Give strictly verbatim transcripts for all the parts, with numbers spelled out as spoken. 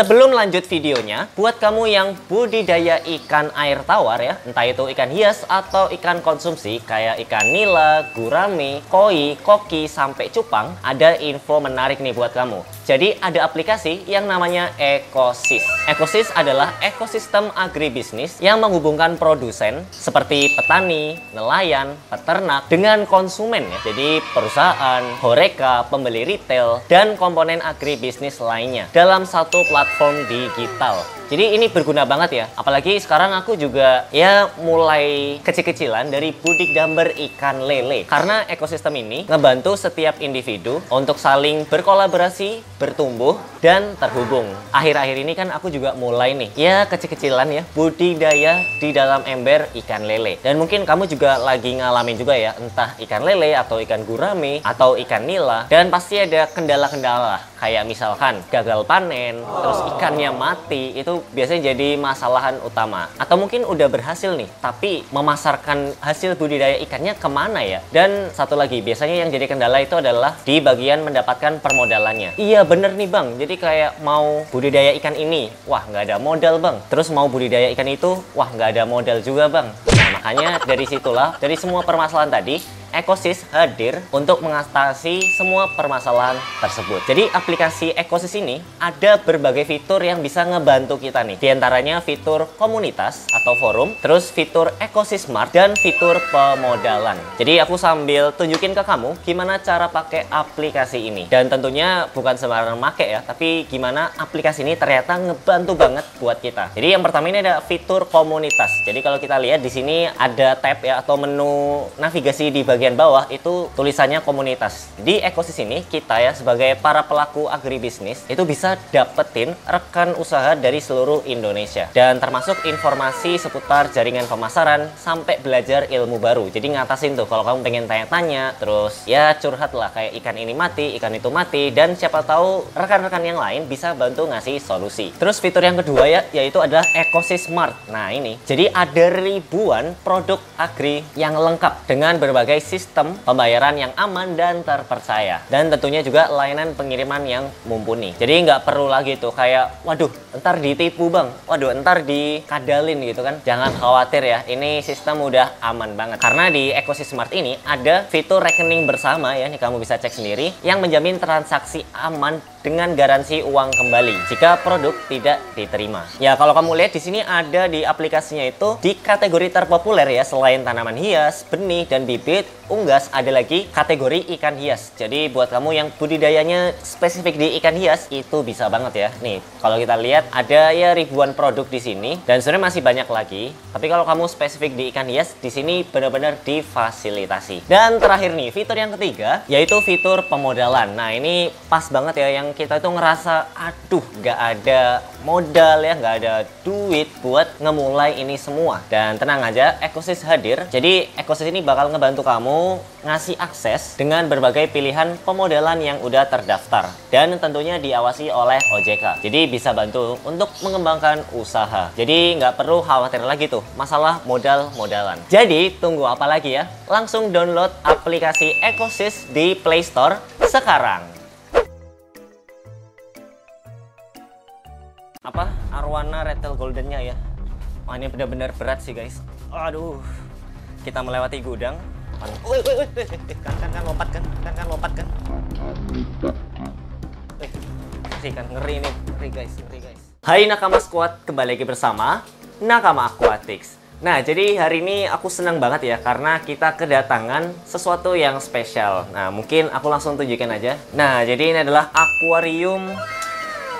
Sebelum lanjut videonya, buat kamu yang budidaya ikan air tawar ya, entah itu ikan hias atau ikan konsumsi kayak ikan nila, gurame, koi, koki, sampai cupang, ada info menarik nih buat kamu. Jadi ada aplikasi yang namanya Ecosys. Ecosys adalah ekosistem agribisnis yang menghubungkan produsen seperti petani, nelayan, peternak dengan konsumen ya. Jadi perusahaan, horeca, pembeli retail, dan komponen agribisnis lainnya dalam satu platform platform digital. Jadi ini berguna banget ya. Apalagi sekarang aku juga ya mulai kecil-kecilan dari budik damber ikan lele. Karena ekosistem ini ngebantu setiap individu untuk saling berkolaborasi, bertumbuh, dan terhubung. Akhir-akhir ini kan aku juga mulai nih ya kecil-kecilan ya budidaya di dalam ember ikan lele. Dan mungkin kamu juga lagi ngalamin juga ya, entah ikan lele atau ikan gurame atau ikan nila. Dan pasti ada kendala-kendala kayak misalkan gagal panen, terus ikannya mati, itu biasanya jadi masalahan utama. Atau mungkin udah berhasil nih, tapi memasarkan hasil budidaya ikannya kemana ya? Dan satu lagi, biasanya yang jadi kendala itu adalah di bagian mendapatkan permodalannya. Iya bener nih bang, jadi kayak mau budidaya ikan ini, wah nggak ada modal bang. Terus mau budidaya ikan itu, wah nggak ada modal juga bang. Nah, makanya dari situlah, dari semua permasalahan tadi, Ecosys hadir untuk mengatasi semua permasalahan tersebut. Jadi aplikasi Ecosys ini ada berbagai fitur yang bisa ngebantu kita nih. Di antaranya fitur komunitas atau forum, terus fitur Ecosys Smart, dan fitur pemodalan. Jadi aku sambil tunjukin ke kamu gimana cara pakai aplikasi ini. Dan tentunya bukan sembarang make ya, tapi gimana aplikasi ini ternyata ngebantu banget buat kita. Jadi yang pertama ini ada fitur komunitas. Jadi kalau kita lihat di sini ada tab ya atau menu navigasi di bagian bagian bawah itu tulisannya komunitas. Di Ecosys ini kita ya sebagai para pelaku agribisnis itu bisa dapetin rekan usaha dari seluruh Indonesia dan termasuk informasi seputar jaringan pemasaran sampai belajar ilmu baru. Jadi ngatasin tuh kalau kamu pengen tanya-tanya, terus ya curhat lah kayak ikan ini mati, ikan itu mati, dan siapa tahu rekan-rekan yang lain bisa bantu ngasih solusi. Terus fitur yang kedua ya yaitu adalah Ecosys Smart. Nah ini jadi ada ribuan produk agri yang lengkap dengan berbagai sistem pembayaran yang aman dan terpercaya, dan tentunya juga layanan pengiriman yang mumpuni. Jadi nggak perlu lagi tuh kayak waduh entar ditipu bang, waduh entar dikadalin gitu kan. Jangan khawatir ya, ini sistem udah aman banget karena di Ecosys Smart ini ada fitur rekening bersama ya, ini kamu bisa cek sendiri, yang menjamin transaksi aman dengan garansi uang kembali jika produk tidak diterima. Ya kalau kamu lihat di sini ada di aplikasinya itu di kategori terpopuler ya, selain tanaman hias, benih dan bibit unggas, ada lagi kategori ikan hias. Jadi buat kamu yang budidayanya spesifik di ikan hias itu bisa banget ya. Nih kalau kita lihat ada ya ribuan produk di sini dan sebenarnya masih banyak lagi. Tapi kalau kamu spesifik di ikan hias di sini benar-benar difasilitasi. Dan terakhir nih fitur yang ketiga yaitu fitur pemodalan. Nah ini pas banget ya yang kita tuh ngerasa aduh nggak ada modal ya, nggak ada duit buat ngemulai ini semua. Dan tenang aja, Ecosys hadir. Jadi Ecosys ini bakal ngebantu kamu ngasih akses dengan berbagai pilihan pemodalan yang udah terdaftar dan tentunya diawasi oleh O J K. Jadi bisa bantu untuk mengembangkan usaha. Jadi nggak perlu khawatir lagi tuh masalah modal-modalan. Jadi tunggu apa lagi ya? Langsung download aplikasi Ecosys di Play Store sekarang. Apa Arowana Retail Goldennya ya? Wah ini benar-benar berat sih guys. Aduh, kita melewati gudang. Wih, wih, wih, kan kan kan lompat kan, kan kan lompat kan. Wih, sih kan ngeri nih, ngeri guys, ngeri guys. Hai Nakama Squad, kembali lagi bersama Nakama Aquatics. Nah, jadi hari ini aku senang banget ya karena kita kedatangan sesuatu yang spesial. Nah, mungkin aku langsung tunjukin aja. Nah, jadi ini adalah akuarium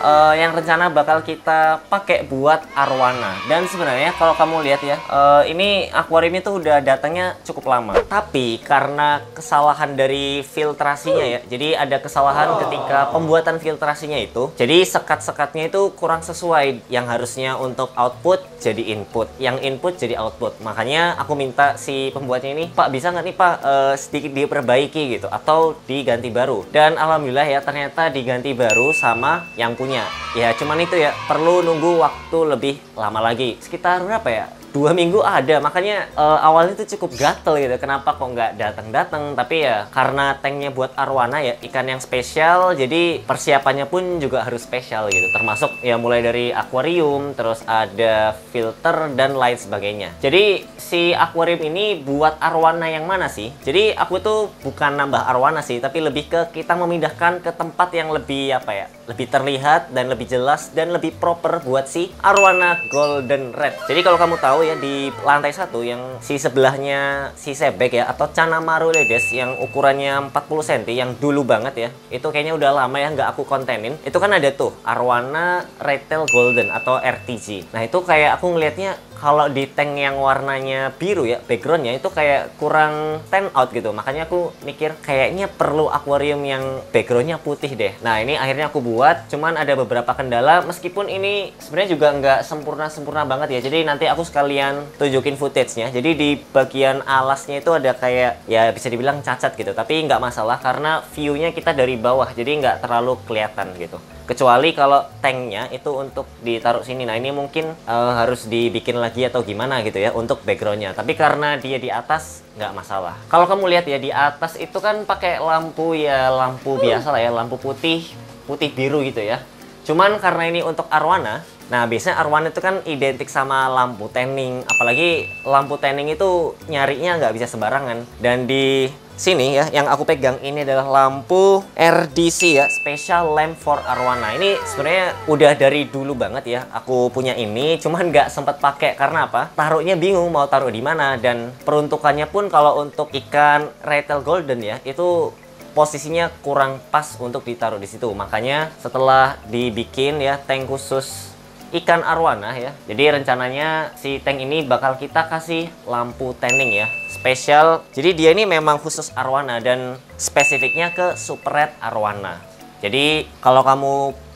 Uh, yang rencana bakal kita pakai buat Arowana. Dan sebenarnya kalau kamu lihat ya, uh, ini akuarium itu udah datangnya cukup lama. Tapi karena kesalahan dari filtrasinya ya, jadi ada kesalahan ketika pembuatan filtrasinya itu. Jadi sekat-sekatnya itu kurang sesuai, yang harusnya untuk output jadi input, yang input jadi output. Makanya aku minta si pembuatnya ini, Pak bisa nggak nih Pak uh, sedikit diperbaiki gitu atau diganti baru. Dan alhamdulillah ya ternyata diganti baru sama yang punya. Ya cuman itu ya, perlu nunggu waktu lebih lama lagi, sekitar berapa ya? dua minggu ada. Makanya uh, awalnya itu cukup gatel gitu, kenapa kok nggak datang-datang. Tapi ya karena tanknya buat Arowana ya, ikan yang spesial, jadi persiapannya pun juga harus spesial gitu. Termasuk ya mulai dari akuarium, terus ada filter dan lain sebagainya. Jadi si akuarium ini buat Arowana yang mana sih? Jadi aku tuh bukan nambah Arowana sih, tapi lebih ke kita memindahkan ke tempat yang lebih apa ya, lebih terlihat dan lebih jelas dan lebih proper buat si Arowana Golden Red. Jadi kalau kamu tahu ya, di lantai satu yang si sebelahnya si Sebek ya, atau Channa Marulioides yang ukurannya empat puluh sentimeter yang dulu banget ya, itu kayaknya udah lama ya nggak aku kontenin. Itu kan ada tuh Arowana Retail Golden atau R T G. Nah itu kayak aku ngelihatnya kalau di tank yang warnanya biru ya, backgroundnya itu kayak kurang tan out gitu. Makanya aku mikir kayaknya perlu akuarium yang backgroundnya putih deh. Nah ini akhirnya aku buat, cuman ada beberapa kendala. Meskipun ini sebenarnya juga nggak sempurna-sempurna banget ya. Jadi nanti aku sekalian tunjukin footage-nya. Jadi di bagian alasnya itu ada kayak ya bisa dibilang cacat gitu. Tapi nggak masalah karena view-nya kita dari bawah. Jadi nggak terlalu kelihatan gitu. Kecuali kalau tanknya itu untuk ditaruh sini. Nah ini mungkin uh, harus dibikin lagi atau gimana gitu ya untuk backgroundnya, tapi karena dia di atas nggak masalah. Kalau kamu lihat ya di atas itu kan pakai lampu ya, lampu biasa lah ya, lampu putih putih biru gitu ya. Cuman karena ini untuk Arowana, nah biasanya Arowana itu kan identik sama lampu tanning, apalagi lampu tanning itu nyarinya nggak bisa sembarangan. Dan di sini ya yang aku pegang ini adalah lampu R D C ya, Special Lamp for Arowana. Ini sebenarnya udah dari dulu banget ya aku punya ini, cuman nggak sempat pakai karena apa? Taruhnya bingung mau taruh di mana, dan peruntukannya pun kalau untuk ikan Retail Golden ya itu posisinya kurang pas untuk ditaruh di situ. Makanya setelah dibikin ya tank khusus ikan Arowana ya, jadi rencananya si tank ini bakal kita kasih lampu tanning ya spesial. Jadi dia ini memang khusus Arowana dan spesifiknya ke Super Red Arowana. Jadi kalau kamu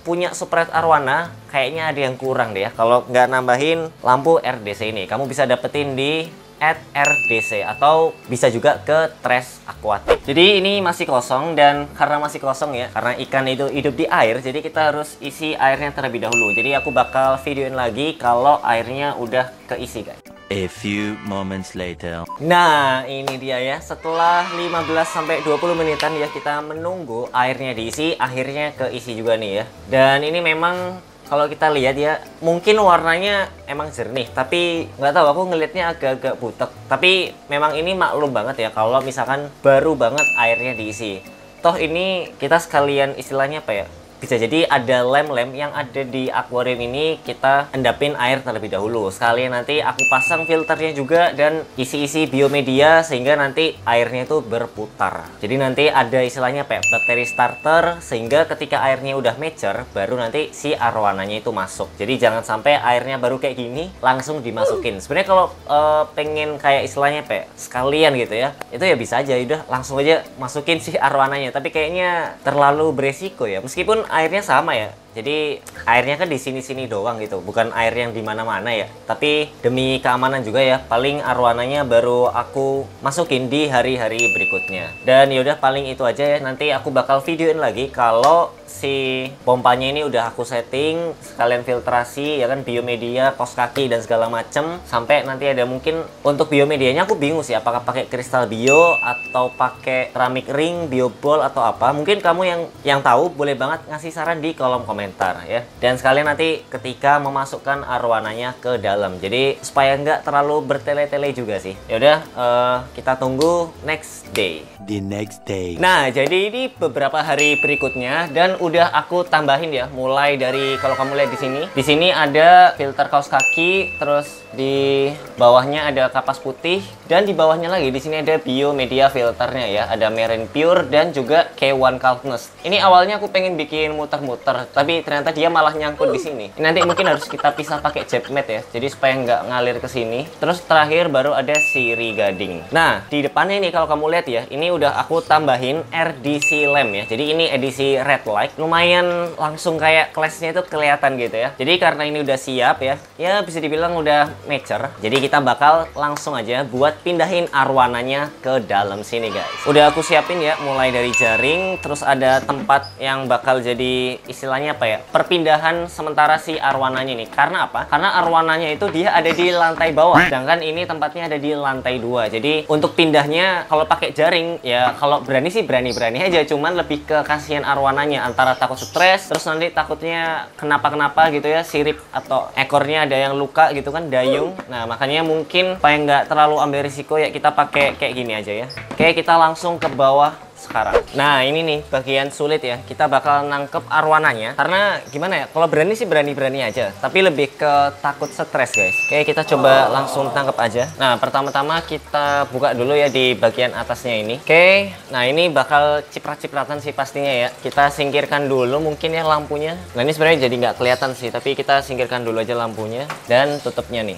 punya Super Red Arowana kayaknya ada yang kurang deh ya kalau nggak nambahin lampu R D C ini. Kamu bisa dapetin di at R D C atau bisa juga ke Trash Aquatic. Jadi ini masih kosong, dan karena masih kosong ya, karena ikan itu hidup di air, jadi kita harus isi airnya terlebih dahulu. Jadi aku bakal videoin lagi kalau airnya udah keisi guys. A few moments later. Nah, ini dia ya. Setelah lima belas sampai dua puluh menitan ya kita menunggu airnya diisi, akhirnya keisi juga nih ya. Dan ini memang kalau kita lihat ya, mungkin warnanya emang jernih, tapi nggak tahu aku ngelihatnya agak-agak butek. Tapi memang ini maklum banget ya kalau misalkan baru banget airnya diisi. Toh ini kita sekalian istilahnya apa ya, bisa jadi ada lem-lem yang ada di akuarium ini kita endapin air terlebih dahulu. Sekalian nanti aku pasang filternya juga dan isi-isi biomedia sehingga nanti airnya itu berputar. Jadi nanti ada istilahnya apa ya, bakteri starter, sehingga ketika airnya udah mature baru nanti si Arowananya itu masuk. Jadi jangan sampai airnya baru kayak gini langsung dimasukin. Sebenarnya kalau uh, pengen kayak istilahnya apa ya, sekalian gitu ya, itu ya bisa aja udah langsung aja masukin si Arowananya. Tapi kayaknya terlalu beresiko ya, meskipun airnya sama ya. Jadi airnya kan di sini-sini doang gitu, bukan air yang di mana-mana ya. Tapi demi keamanan juga ya, paling Arowananya baru aku masukin di hari-hari berikutnya. Dan yaudah paling itu aja ya. Nanti aku bakal videoin lagi kalau si pompanya ini udah aku setting, sekalian filtrasi ya kan, biomedia, kos kaki dan segala macem. Sampai nanti ada mungkin untuk biomedianya aku bingung sih, apakah pakai kristal bio atau pakai ceramic ring, bioball atau apa. Mungkin kamu yang yang tahu boleh banget ngasih saran di kolom komentar ya. Dan sekalian nanti ketika memasukkan Arowananya ke dalam, jadi supaya nggak terlalu bertele-tele juga sih. Yaudah, uh, kita tunggu next day. The next day. Nah, jadi ini beberapa hari berikutnya dan udah aku tambahin ya. Mulai dari kalau kamu lihat di sini, di sini ada filter kaos kaki, terus di bawahnya ada kapas putih, dan di bawahnya lagi di sini ada biomedia filternya ya, ada Marine Pure dan juga K one Kaldnes. Ini awalnya aku pengen bikin muter-muter, tapi ternyata dia malah nyangkut di sini. Nanti mungkin harus kita pisah pakai jab mat ya, jadi supaya nggak ngalir ke sini. Terus terakhir baru ada siri gading. Nah di depannya ini kalau kamu lihat ya, ini udah aku tambahin R D C lamp ya. Jadi ini edisi red light, lumayan langsung kayak kelasnya itu kelihatan gitu ya. Jadi karena ini udah siap ya, ya bisa dibilang udah mature. Jadi kita bakal langsung aja buat pindahin Arowananya ke dalam sini guys. Udah aku siapin ya, mulai dari jaring, terus ada tempat yang bakal jadi istilahnya apa apa ya, perpindahan sementara si arwananya nih. Karena apa? Karena arwananya itu dia ada di lantai bawah, sedangkan ini tempatnya ada di lantai dua. Jadi untuk pindahnya kalau pakai jaring ya, kalau berani sih berani-berani aja, cuman lebih ke kasihan arwananya, antara takut stres, terus nanti takutnya kenapa-kenapa gitu ya, sirip atau ekornya ada yang luka gitu kan, dayung. Nah makanya mungkin supaya nggak terlalu ambil risiko ya, kita pakai kayak gini aja ya. Oke, kita langsung ke bawah sekarang. Nah ini nih bagian sulit ya, kita bakal nangkep arwananya. Karena gimana ya, kalau berani sih berani-berani aja, tapi lebih ke takut stres guys. Oke, kita coba langsung tangkep aja. Nah pertama-tama kita buka dulu ya di bagian atasnya ini. Oke, nah ini bakal ciprat-cipratan sih pastinya ya. Kita singkirkan dulu mungkin ya lampunya. Nah ini sebenarnya jadi nggak kelihatan sih, tapi kita singkirkan dulu aja lampunya dan tutupnya nih.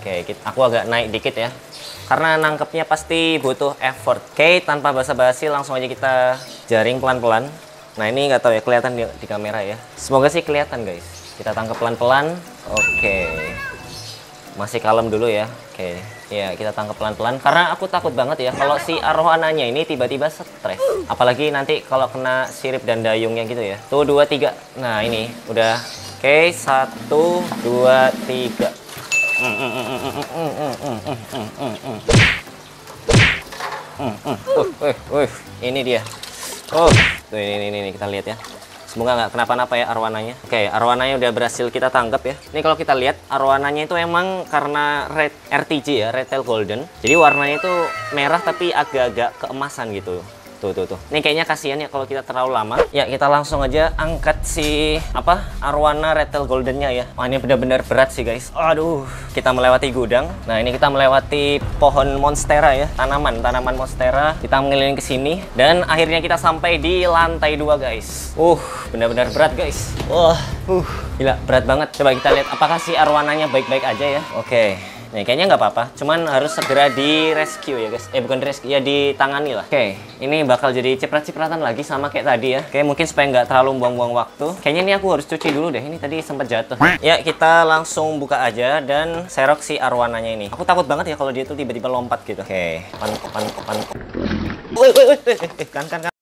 Oke, kita, aku agak naik dikit ya, karena nangkepnya pasti butuh effort. Oke, tanpa basa-basi langsung aja kita jaring pelan-pelan. Nah ini nggak tahu ya kelihatan di, di kamera ya, semoga sih kelihatan guys. Kita tangkap pelan-pelan. Oke, masih kalem dulu ya. Oke ya, kita tangkap pelan-pelan karena aku takut banget ya kalau si arwananya ini tiba-tiba stres, apalagi nanti kalau kena sirip dan dayungnya gitu ya. Tuh dua tiga. Nah ini udah. Oke, satu dua tiga. Ini dia. Oh, tuh ini ini ini kita lihat ya. Semoga nggak kenapa-napa ya arwananya. Oke, arwananya udah berhasil kita tangkap ya. Ini kalau kita lihat arwananya itu emang karena red R T G ya, Retail Golden. Jadi warnanya itu merah tapi agak-agak keemasan gitu. Tuh, tuh, tuh. Ini kayaknya kasihan ya kalau kita terlalu lama. Ya, kita langsung aja angkat si apa arwana Retail Goldennya ya. Wah, ini benar-benar berat sih guys. Aduh, kita melewati gudang. Nah, ini kita melewati pohon monstera ya, tanaman tanaman monstera. Kita mengelilingi ke sini dan akhirnya kita sampai di lantai dua guys. Uh, benar-benar berat guys. Wah, uh, uh, gila berat banget. Coba kita lihat apakah si arwananya baik-baik aja ya. Oke. Okay. Nah, kayaknya nggak apa-apa, cuman harus segera di rescue ya guys. Eh bukan rescue, ya ditangani lah. Oke, ini bakal jadi ciprat-cipratan lagi sama kayak tadi ya. Oke, mungkin supaya nggak terlalu buang-buang waktu. Kayaknya ini aku harus cuci dulu deh, ini tadi sempat jatuh. Ya, kita langsung buka aja dan serok si arwananya ini. Aku takut banget ya kalau dia tuh tiba-tiba lompat gitu. Oke, pan pan pan. Woi woi woi, kan kan kan.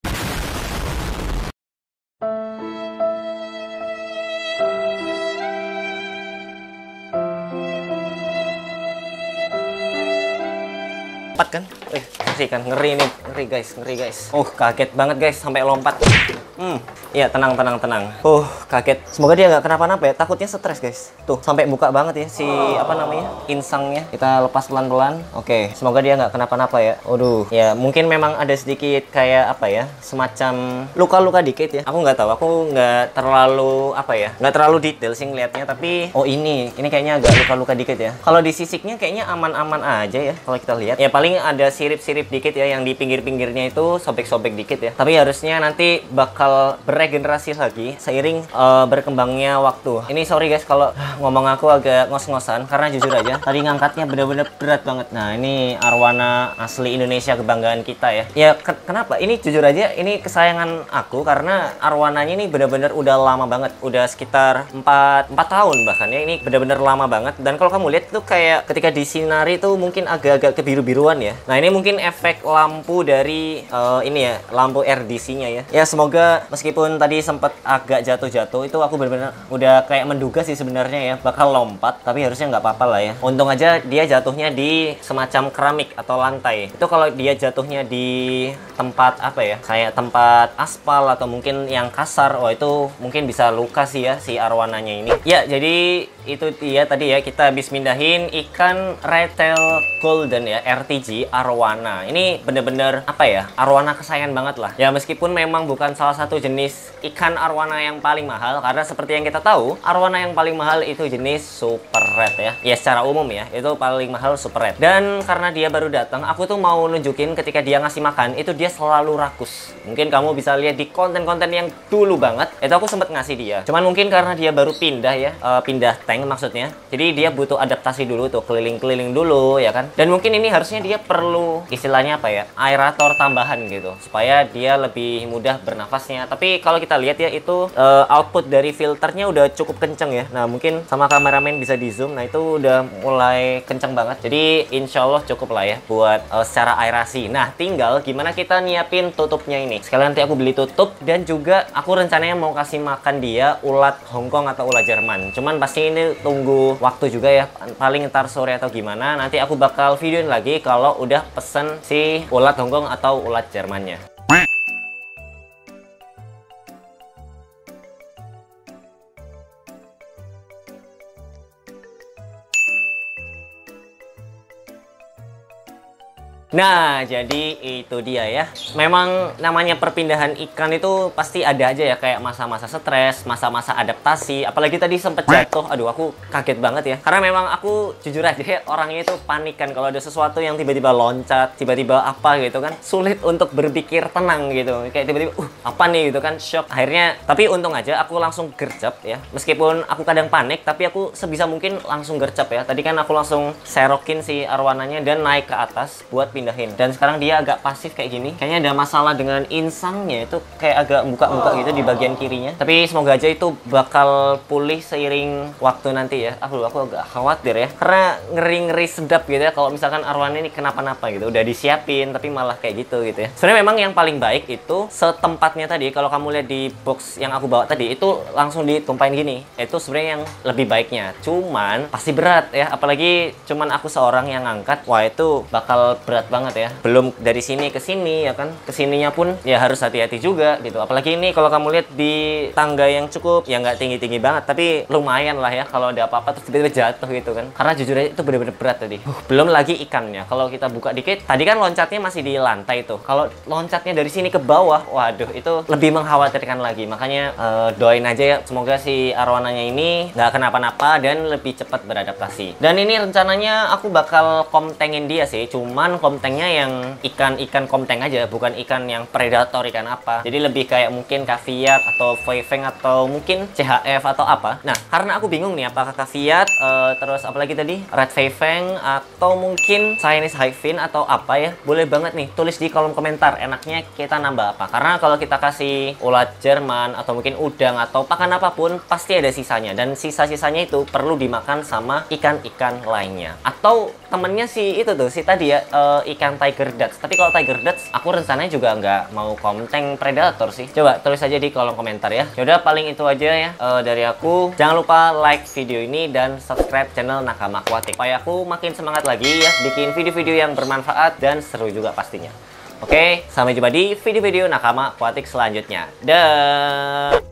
Empat kan? Eh, ngeri kan? Ngeri nih, ngeri guys, ngeri guys. Oh, kaget banget guys, sampai lompat. Hmm, ya tenang, tenang, tenang. Oh, kaget. Semoga dia nggak kenapa-napa ya. Takutnya stres guys. Tuh, sampai buka banget ya si apa namanya insangnya. Kita lepas pelan-pelan. Oke, semoga dia nggak kenapa-napa ya. Waduh, ya mungkin memang ada sedikit kayak apa ya, semacam luka-luka dikit ya. Aku nggak tahu. Aku nggak terlalu apa ya, nggak terlalu detail sih ngeliatnya. Tapi oh ini, ini kayaknya agak luka-luka dikit ya. Kalau di sisiknya kayaknya aman-aman aja ya. Kalau kita lihat, ya paling ada sirip-sirip dikit ya, yang di pinggir-pinggirnya itu sobek-sobek dikit ya. Tapi harusnya nanti bakal beregenerasi lagi seiring uh, berkembangnya waktu. Ini sorry guys kalau ngomong aku agak ngos-ngosan, karena jujur aja tadi ngangkatnya bener-bener berat banget. Nah ini arwana asli Indonesia, kebanggaan kita ya. Ya ke kenapa? Ini jujur aja ini kesayangan aku, karena arwananya ini bener-bener udah lama banget. Udah sekitar empat tahun bahkan ya. Ini bener-bener lama banget. Dan kalau kamu lihat tuh kayak ketika disinari tuh mungkin agak-agak kebiru-biruan ya. Nah ini mungkin efek lampu dari uh, ini ya, lampu R D C-nya ya. Ya semoga meskipun tadi sempat agak jatuh-jatuh, itu aku benar-benar udah kayak menduga sih sebenarnya ya bakal lompat, tapi harusnya nggak apa-apa lah ya. Untung aja dia jatuhnya di semacam keramik atau lantai. Itu kalau dia jatuhnya di tempat apa ya, kayak tempat aspal atau mungkin yang kasar, wah itu mungkin bisa luka sih ya si arwananya ini. Ya jadi itu dia tadi ya, kita habis mindahin ikan Retail Golden ya, R T G arwana. Ini bener-bener apa ya, arwana kesayangan banget lah ya. Meskipun memang bukan salah satu jenis ikan arwana yang paling mahal, karena seperti yang kita tahu arwana yang paling mahal itu jenis Super Red ya. Ya secara umum ya itu paling mahal Super Red. Dan karena dia baru datang, aku tuh mau nunjukin ketika dia ngasih makan itu dia selalu rakus. Mungkin kamu bisa lihat di konten-konten yang dulu banget itu aku sempet ngasih dia, cuman mungkin karena dia baru pindah ya, e, pindah tank maksudnya, jadi dia butuh adaptasi dulu tuh, keliling-keliling dulu ya kan. Dan mungkin ini harusnya dia perlu istilahnya apa ya, aerator tambahan gitu supaya dia lebih mudah bernafas atasnya. Tapi kalau kita lihat ya, itu uh, output dari filternya udah cukup kenceng ya. Nah mungkin sama kameramen bisa di zoom. Nah itu udah mulai kenceng banget. Jadi insya Allah cukup lah ya buat uh, secara aerasi. Nah tinggal gimana kita nyiapin tutupnya ini. Sekalian nanti aku beli tutup, dan juga aku rencananya mau kasih makan dia ulat Hongkong atau ulat Jerman. Cuman pasti ini tunggu waktu juga ya, paling ntar sore atau gimana. Nanti aku bakal videoin lagi kalau udah pesen si ulat Hongkong atau ulat Jermannya. Nah, jadi itu dia ya. Memang namanya perpindahan ikan itu pasti ada aja ya, kayak masa-masa stres, masa-masa adaptasi. Apalagi tadi sempet jatuh, aduh aku kaget banget ya. Karena memang aku jujur aja ya, orangnya itu panik kan. Kalau ada sesuatu yang tiba-tiba loncat, tiba-tiba apa gitu kan, sulit untuk berpikir tenang gitu. Kayak tiba-tiba, uh apa nih gitu kan, shock. Akhirnya, tapi untung aja aku langsung gercep ya. Meskipun aku kadang panik, tapi aku sebisa mungkin langsung gercep ya. Tadi kan aku langsung serokin si arwananya dan naik ke atas buat pindah. Dan sekarang dia agak pasif kayak gini. Kayaknya ada masalah dengan insangnya, itu kayak agak buka-buka gitu di bagian kirinya. Tapi semoga aja itu bakal pulih seiring waktu nanti ya. Aku aku agak khawatir ya, karena ngeri-ngeri sedap gitu ya kalau misalkan arwana ini kenapa-napa gitu. Udah disiapin tapi malah kayak gitu gitu ya. Sebenarnya memang yang paling baik itu setempatnya tadi. Kalau kamu lihat di box yang aku bawa tadi, itu langsung ditumpahin gini. Itu sebenarnya yang lebih baiknya. Cuman pasti berat ya, apalagi cuman aku seorang yang ngangkat. Wah itu bakal berat banget ya. Belum dari sini ke sini ya kan, kesininya pun ya harus hati-hati juga gitu. Apalagi ini kalau kamu lihat di tangga yang cukup ya, nggak tinggi-tinggi banget tapi lumayan lah ya. Kalau ada apa-apa terus tiba-tiba jatuh gitu kan, karena jujur aja itu bener-bener berat tadi. Huh, belum lagi ikannya. Kalau kita buka dikit, tadi kan loncatnya masih di lantai tuh. Kalau loncatnya dari sini ke bawah, waduh itu lebih mengkhawatirkan lagi. Makanya uh, doain aja ya, semoga si arwananya ini nggak kenapa-napa dan lebih cepat beradaptasi. Dan ini rencananya aku bakal komtengin dia sih, cuman kom komtengnya yang ikan-ikan komteng aja, bukan ikan yang predator, ikan apa. Jadi lebih kayak mungkin kaviat atau foyfeng atau mungkin C H F atau apa. Nah, karena aku bingung nih apakah kaviat, uh, terus apalagi tadi red foyfeng atau mungkin Chinese highfin atau apa ya. Boleh banget nih tulis di kolom komentar enaknya kita nambah apa. Karena kalau kita kasih ulat Jerman atau mungkin udang atau pakan apapun pasti ada sisanya, dan sisa-sisanya itu perlu dimakan sama ikan-ikan lainnya. Atau temennya si itu tuh, si tadi ya, uh, ikan tiger ducks. Tapi kalau tiger ducks aku rencananya juga nggak mau komteng predator sih. Coba tulis aja di kolom komentar ya. Yaudah paling itu aja ya uh, dari aku. Jangan lupa like video ini dan subscribe channel Nakama Aquatics supaya aku makin semangat lagi ya bikin video-video yang bermanfaat dan seru juga pastinya. Oke, sampai jumpa di video-video Nakama Aquatics selanjutnya. Dah.